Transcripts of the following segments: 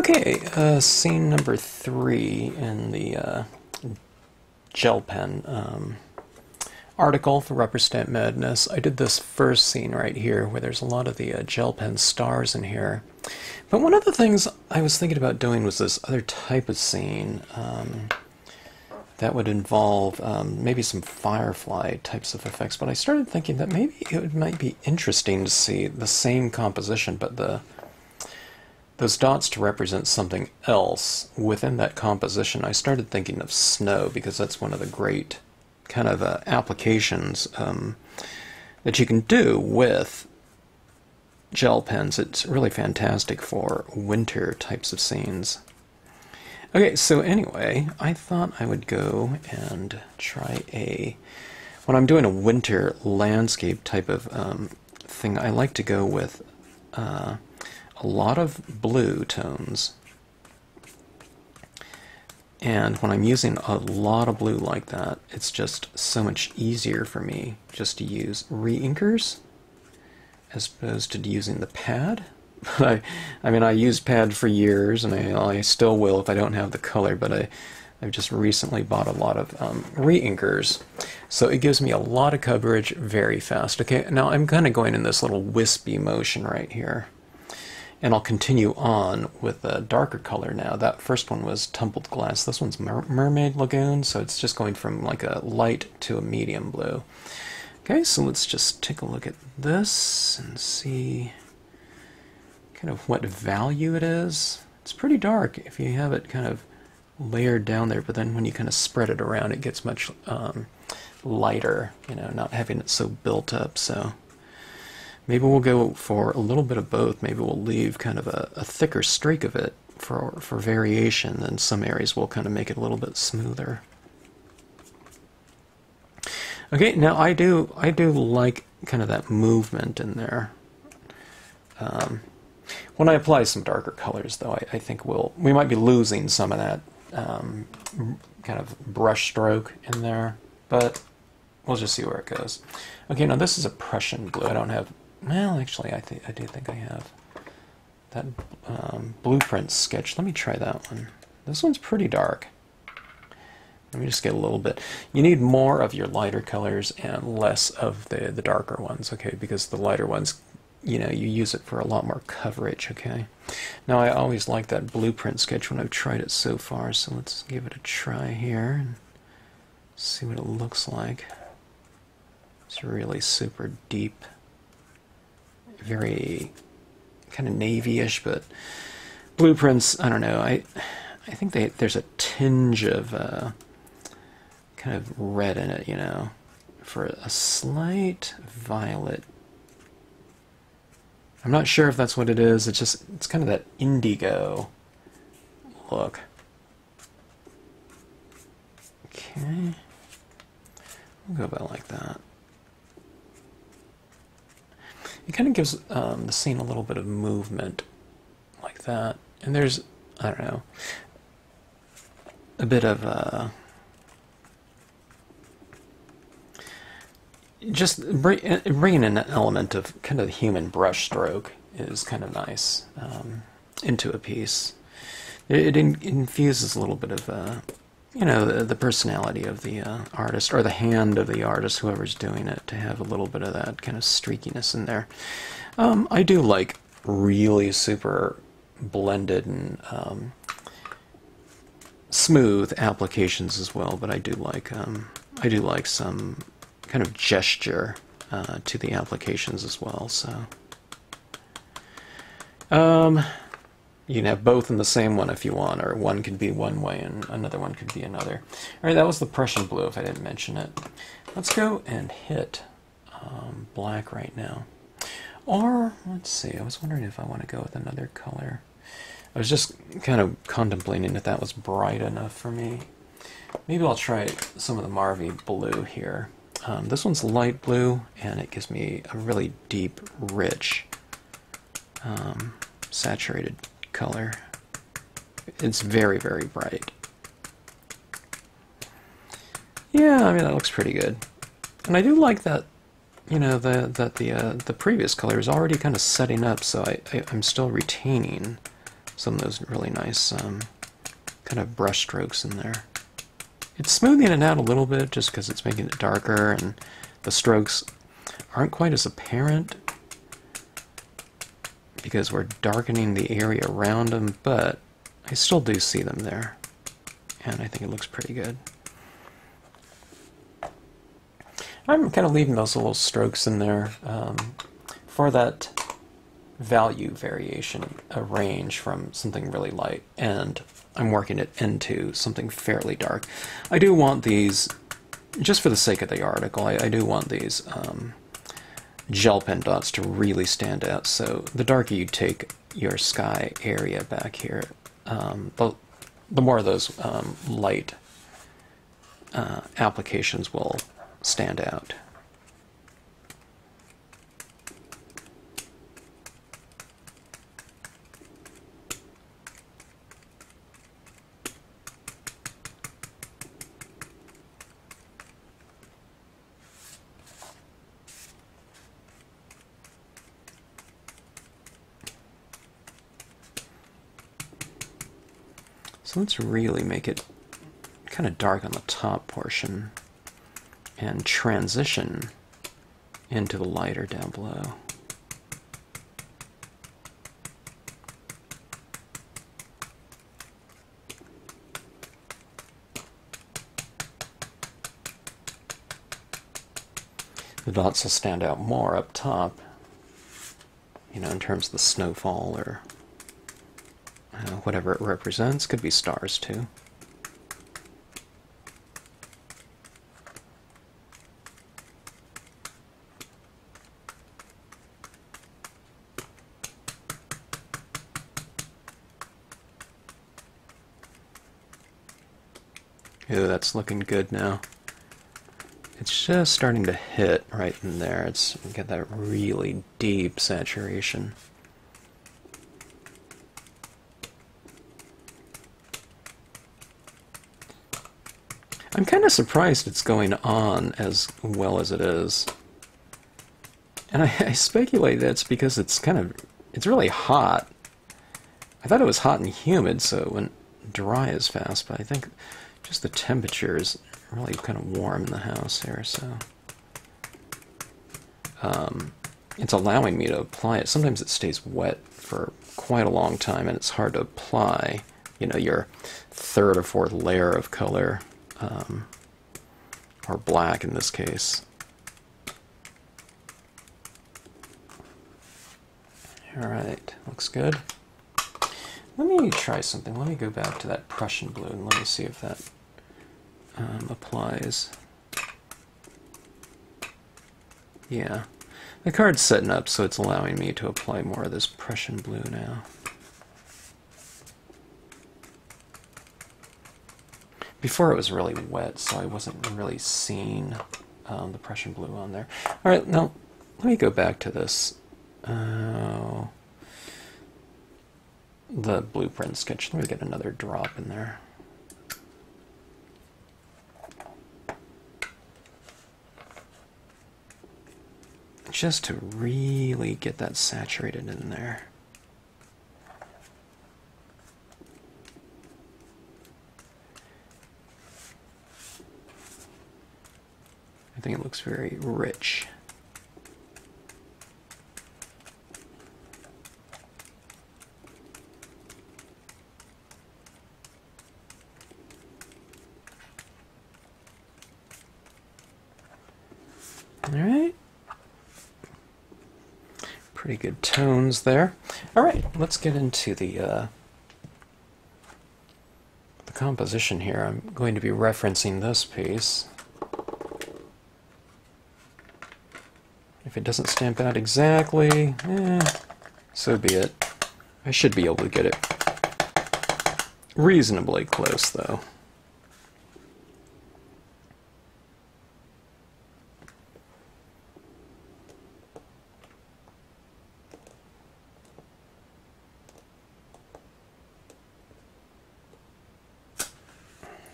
Okay, scene number 3 in the gel pen article for Rubber Stamp Madness. I did this first scene right here where there's a lot of the gel pen stars in here. But one of the things I was thinking about doing was this other type of scene that would involve maybe some firefly types of effects. But I started thinking that maybe it might be interesting to see the same composition, but those dots to represent something else within that composition. I started thinking of snow because that's one of the great kind of applications that you can do with gel pens. It's really fantastic for winter types of scenes. Okay, so anyway, I thought I would go and try when I'm doing a winter landscape type of thing, I like to go with a lot of blue tones, and when I'm using a lot of blue like that, it's just so much easier for me just to use reinkers as opposed to using the pad. But I mean I used pad for years, and I still will if I don't have the color, but I've just recently bought a lot of reinkers, so it gives me a lot of coverage very fast. Okay, now I'm kind of going in this little wispy motion right here. And I'll continue on with a darker color now. That first one was Tumbled Glass. This one's Mermaid Lagoon, so it's just going from like a light to a medium blue. Okay, so let's just take a look at this and see kind of what value it is. It's pretty dark if you have it kind of layered down there, but then when you kind of spread it around, it gets much lighter, you know, not having it so built up, so... Maybe we'll go for a little bit of both. Maybe we'll leave kind of a thicker streak of it for variation, and some areas we'll kind of make it a little bit smoother. Okay, now I do like kind of that movement in there. When I apply some darker colors, though, I think we might be losing some of that kind of brush stroke in there, but we'll just see where it goes. Okay, now this is a Prussian blue. I don't have. Well, actually, I do think I have that Blueprint Sketch. Let me try that one. This one's pretty dark. Let me just get a little bit. You need more of your lighter colors and less of the darker ones, okay? Because the lighter ones, you know, you use it for a lot more coverage, okay? Now, I always like that Blueprint Sketch when I've tried it so far, so let's give it a try here and see what it looks like. It's really super deep. Very kind of navy-ish, but blueprints, I don't know, I think there's a tinge of kind of red in it, you know, for a slight violet. I'm not sure if that's what it is, it's kind of that indigo look. Okay, we'll go about like that. It kind of gives the scene a little bit of movement like that, and there's, I don't know, a bit of just bringing in an element of kind of human brush stroke is kind of nice into a piece. It infuses a little bit of you know, the personality of the artist, or the hand of the artist, whoever's doing it, to have a little bit of that kind of streakiness in there. I do like really super blended and smooth applications as well, but I do like some kind of gesture to the applications as well. So you can have both in the same one if you want, or one could be one way and another one could be another. Alright, that was the Prussian blue if I didn't mention it. Let's go and hit black right now. Or, let's see, I was wondering if I want to go with another color. I was just kind of contemplating if that was bright enough for me. Maybe I'll try some of the Marvy blue here. This one's light blue, and it gives me a really deep, rich, saturated color. It's very, very bright. Yeah, I mean, that looks pretty good. And I do like that, you know, that the previous color is already kind of setting up, so I'm still retaining some of those really nice kind of brush strokes in there. It's smoothing it out a little bit just because it's making it darker and the strokes aren't quite as apparent because we're darkening the area around them, but I still do see them there, and I think it looks pretty good. I'm kind of leaving those little strokes in there for that value variation, a range from something really light, and I'm working it into something fairly dark. I do want these, just for the sake of the article, I do want these gel pen dots to really stand out, so the darker you take your sky area back here, the more of those light applications will stand out. So let's really make it kind of dark on the top portion and transition into the lighter down below. The dots will stand out more up top, you know, in terms of the snowfall or whatever it represents. Could be stars too. Ooh, that's looking good now. It's just starting to hit right in there. It's got that really deep saturation. I'm kind of surprised it's going on as well as it is, and I speculate that's because it's really hot. I thought it was hot and humid, so it went dry as fast, but I think just the temperature is really kind of warm in the house here, so it's allowing me to apply it. Sometimes it stays wet for quite a long time, and it's hard to apply, you know, your third or fourth layer of color. Or black in this case. Alright, looks good. Let me try something. Let me go back to that Prussian blue and let me see if that applies. Yeah, the card's setting up, so it's allowing me to apply more of this Prussian blue now. Before it was really wet, so I wasn't really seeing the Prussian blue on there. All right, now let me go back to this, the blueprint sketch. Let me get another drop in there. Just to really get that saturated in there. I think it looks very rich. All right. Pretty good tones there. All right, let's get into the composition here. I'm going to be referencing this piece. If it doesn't stamp out exactly, so be it. I should be able to get it reasonably close, though.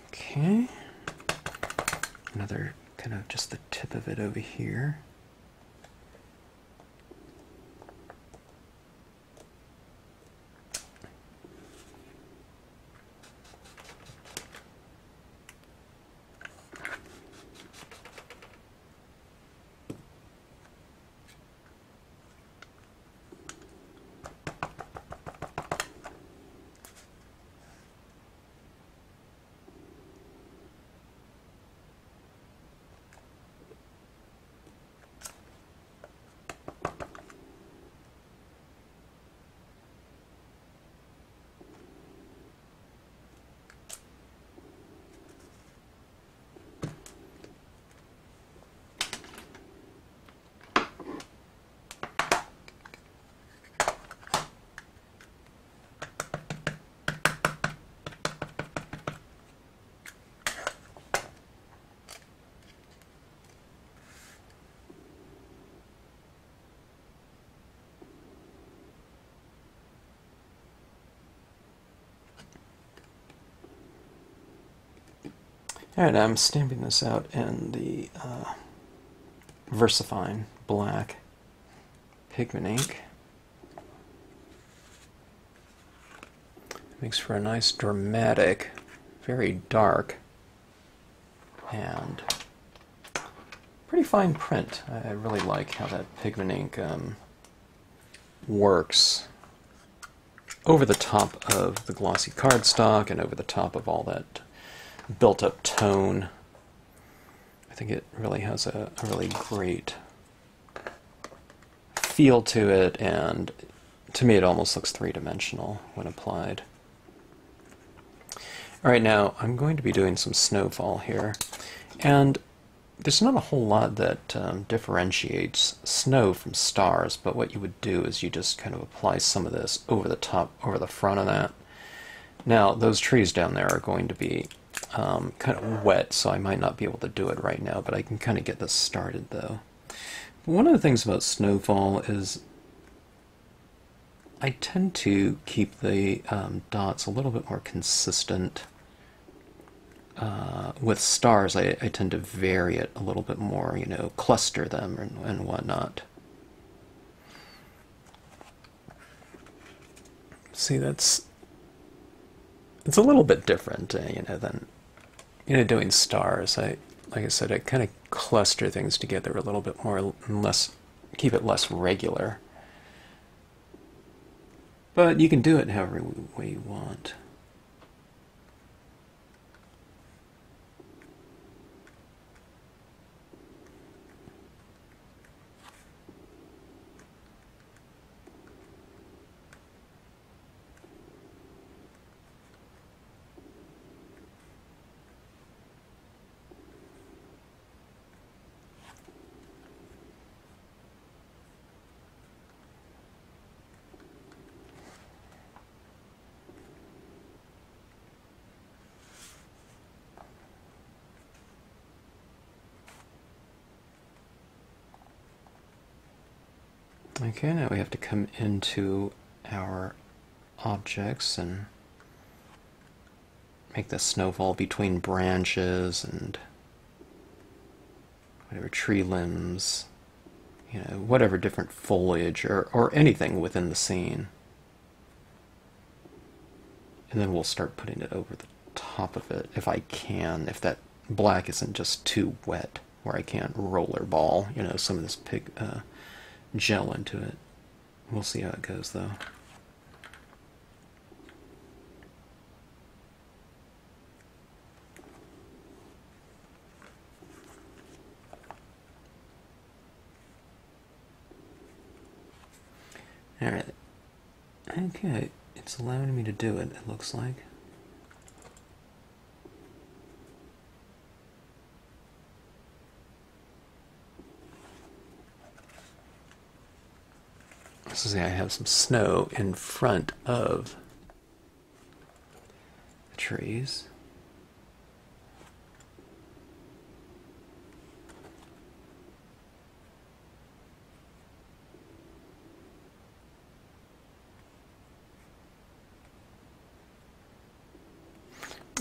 Okay. Another kind of just the tip of it over here. Alright, I'm stamping this out in the Versafine black pigment ink. It makes for a nice dramatic, very dark, and pretty fine print. I really like how that pigment ink works over the top of the glossy cardstock and over the top of all that built-up tone. I think it really has a really great feel to it, and to me it almost looks three-dimensional when applied. Alright, now I'm going to be doing some snowfall here, and there's not a whole lot that differentiates snow from stars, but what you would do is you just kind of apply some of this over the top, over the front of that. Now, those trees down there are going to be kind of wet, so I might not be able to do it right now, but I can kind of get this started, though. One of the things about snowfall is I tend to keep the dots a little bit more consistent. With stars, I tend to vary it a little bit more, you know, cluster them and whatnot. See, it's a little bit different, you know, than, you know, doing stars. Like I said, I kind of cluster things together a little bit more, and keep it less regular. But you can do it however way you want. Okay, now we have to come into our objects and make the snowfall between branches and whatever tree limbs, you know, whatever different foliage or anything within the scene. And then we'll start putting it over the top of it if I can, if that black isn't just too wet where I can't rollerball, you know, some of this gel into it. We'll see how it goes, though. Alright. Okay, it's allowing me to do it, it looks like. So see, I have some snow in front of the trees.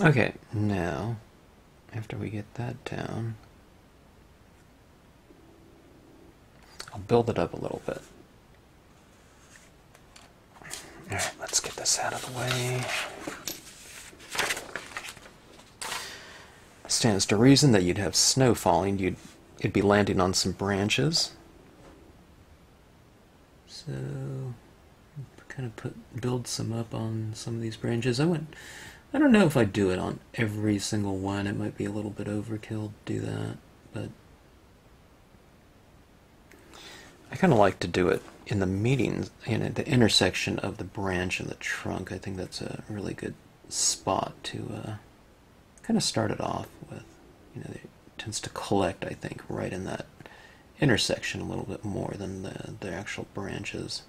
Okay, now, after we get that down, I'll build it up a little bit. Alright, let's get this out of the way. It stands to reason that you'd have snow falling. It'd be landing on some branches. So, kind of build some up on some of these branches. I don't know if I do it on every single one. It might be a little bit overkill to do that, but I kind of like to do it in the meetings, you know, the intersection of the branch and the trunk. I think that's a really good spot to kind of start it off with. You know, it tends to collect, I think, right in that intersection a little bit more than the actual branches.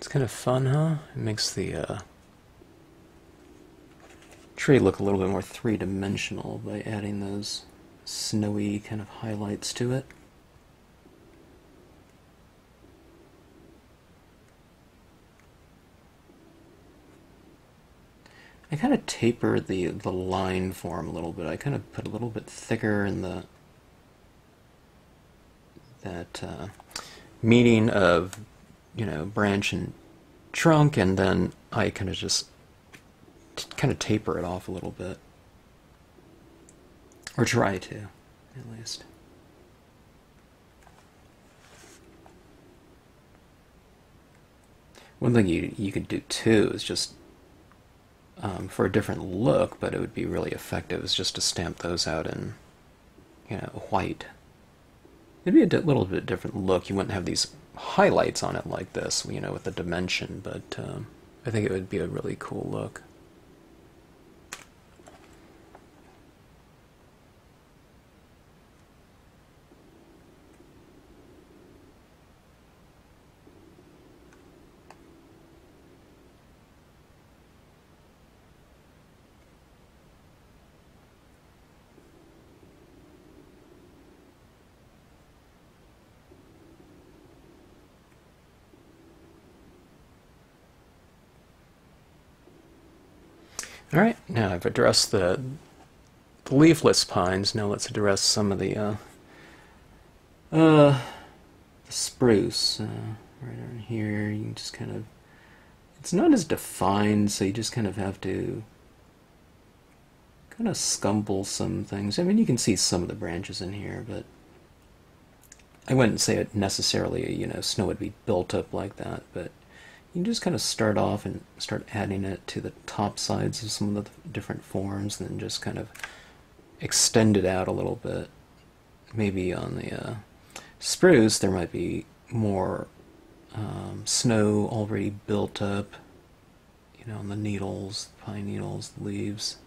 It's kind of fun, huh? It makes the tree look a little bit more three-dimensional by adding those snowy kind of highlights to it. I kind of taper the line form a little bit. I kind of put a little bit thicker in the that meeting of, you know, branch and trunk, and then I kind of just taper it off a little bit, or try to, at least. One thing you could do too is just for a different look, but it would be really effective, is just to stamp those out in, you know, white. It'd be a little bit different look. You wouldn't have these highlights on it like this, you know, with the dimension, but I think it would be a really cool look. Alright, now I've addressed the leafless pines. Now let's address some of the spruce. Right on here, you can just kind of... It's not as defined, so you just kind of have to kind of scumble some things. I mean, you can see some of the branches in here, but I wouldn't say it necessarily, you know, snow would be built up like that, but you can just kind of start off and start adding it to the top sides of some of the different forms, and then just kind of extend it out a little bit. Maybe on the spruce there might be more snow already built up, you know, on the needles, pine needles, leaves.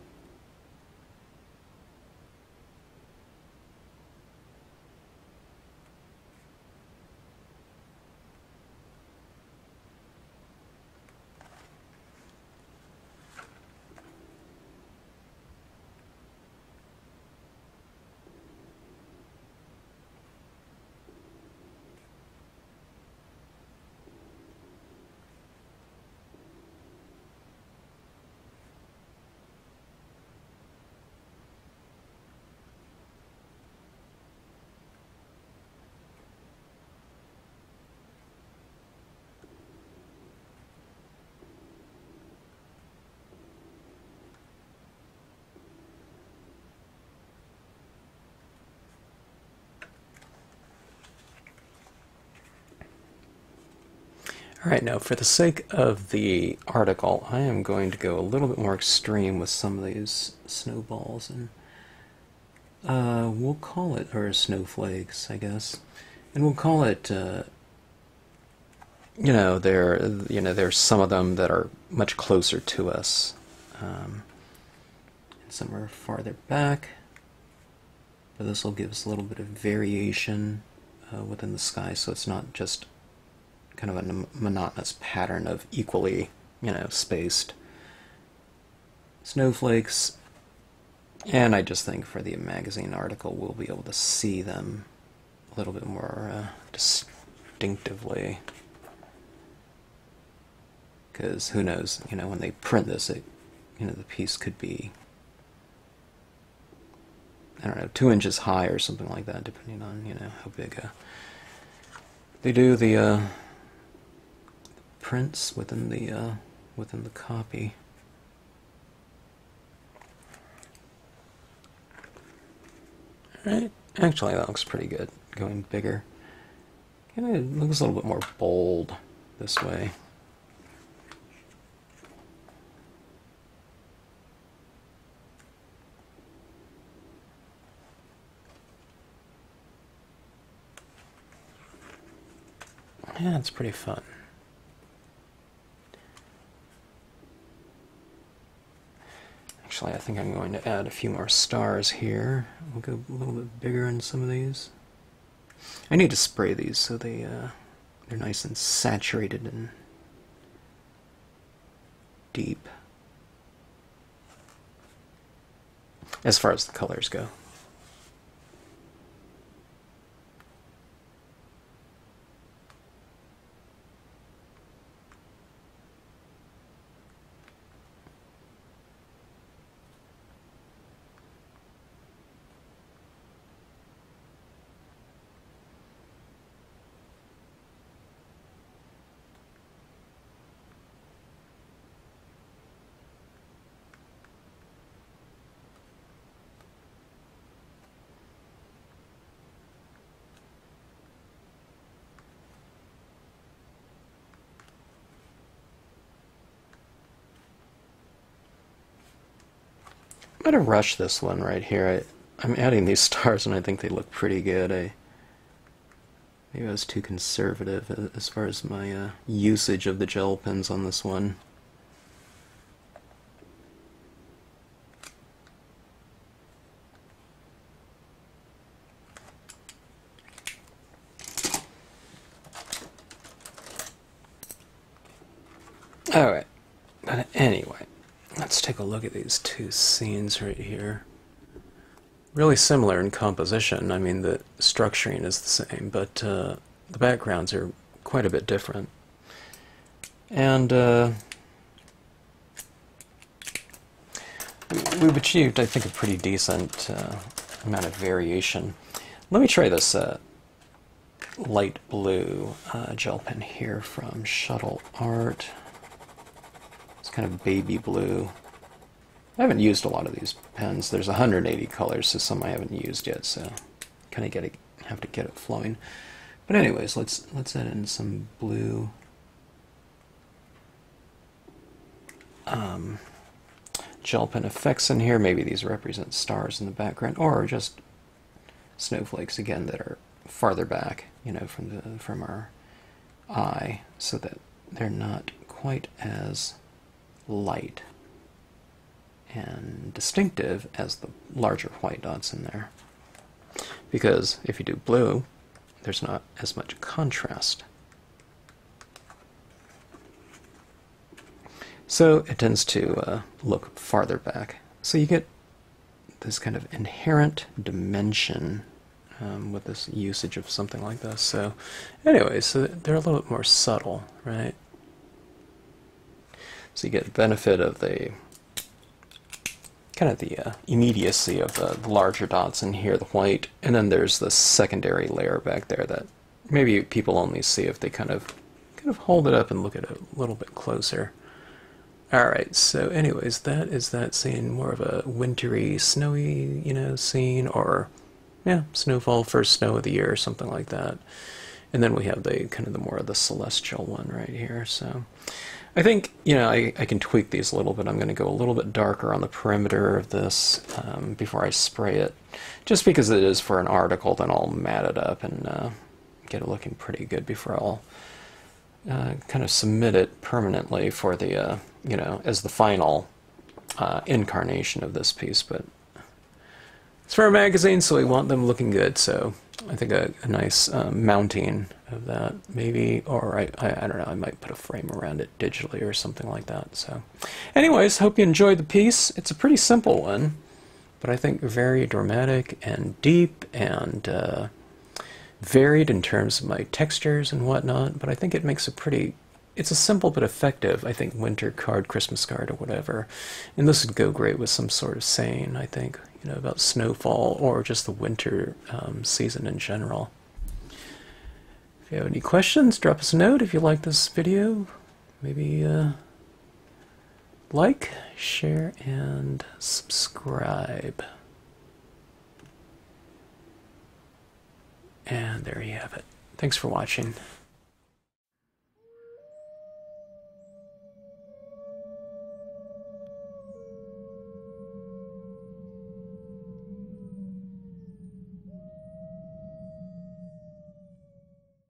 Alright, now for the sake of the article, I am going to go a little bit more extreme with some of these snowballs, and we'll call it, or snowflakes, I guess, and we'll call it, there's some of them that are much closer to us, and some are farther back, but this will give us a little bit of variation within the sky, so it's not just kind of a monotonous pattern of equally, you know, spaced snowflakes. And I just think for the magazine article we'll be able to see them a little bit more distinctively, because who knows, you know, when they print this, it, you know, the piece could be, I don't know, 2 inches high or something like that, depending on, you know, how big they do the prints within the copy. All right, actually that looks pretty good. Going bigger, kind of looks a little bit more bold this way. Yeah, it's pretty fun. Actually, I think I'm going to add a few more stars here. We'll go a little bit bigger in some of these. I need to spray these so they're nice and saturated and deep as far as the colors go. I'm going to rush this one right here. I'm adding these stars and I think they look pretty good. Maybe I was too conservative as far as my usage of the gel pens on this one. Alright, but anyway. Let's take a look at these two scenes right here. Really similar in composition. I mean, the structuring is the same, but the backgrounds are quite a bit different. And we've achieved, I think, a pretty decent amount of variation. Let me try this light blue gel pen here from Shuttle Art. Kind of baby blue. I haven't used a lot of these pens. There's 180 colors, so some I haven't used yet, so kind of have to get it flowing. But anyways, let's add in some blue. Gel pen effects in here. Maybe these represent stars in the background, or just snowflakes again that are farther back, you know, from our eye, so that they're not quite as light and distinctive as the larger white dots in there, because if you do blue there's not as much contrast, so it tends to look farther back, so you get this kind of inherent dimension with this usage of something like this. So anyway, so they're a little bit more subtle, right? So you get the benefit of the kind of the immediacy of the larger dots in here, the white, and then there's the secondary layer back there that maybe people only see if they kind of hold it up and look at it a little bit closer. All right, so anyways, that is that scene, more of a wintry, snowy, you know, scene, or yeah, snowfall, first snow of the year, or something like that. And then we have the kind of the more of the celestial one right here. So I think, you know, I can tweak these a little bit. I'm going to go a little bit darker on the perimeter of this before I spray it, just because it is for an article. Then I'll mat it up and get it looking pretty good before I'll kind of submit it permanently for the, you know, as the final incarnation of this piece. But it's for a magazine, so we want them looking good, so I think a nice mounting of that, maybe, or I don't know, I might put a frame around it digitally or something like that. So anyways, hope you enjoyed the piece. It's a pretty simple one, but I think very dramatic and deep and varied in terms of my textures and whatnot, but I think it makes a pretty, it's a simple but effective, I think, winter card, Christmas card, or whatever. And this would go great with some sort of saying, I think, you know, about snowfall or just the winter season in general. If you have any questions, drop us a note. If you like this video, maybe like, share, and subscribe. And there you have it. Thanks for watching.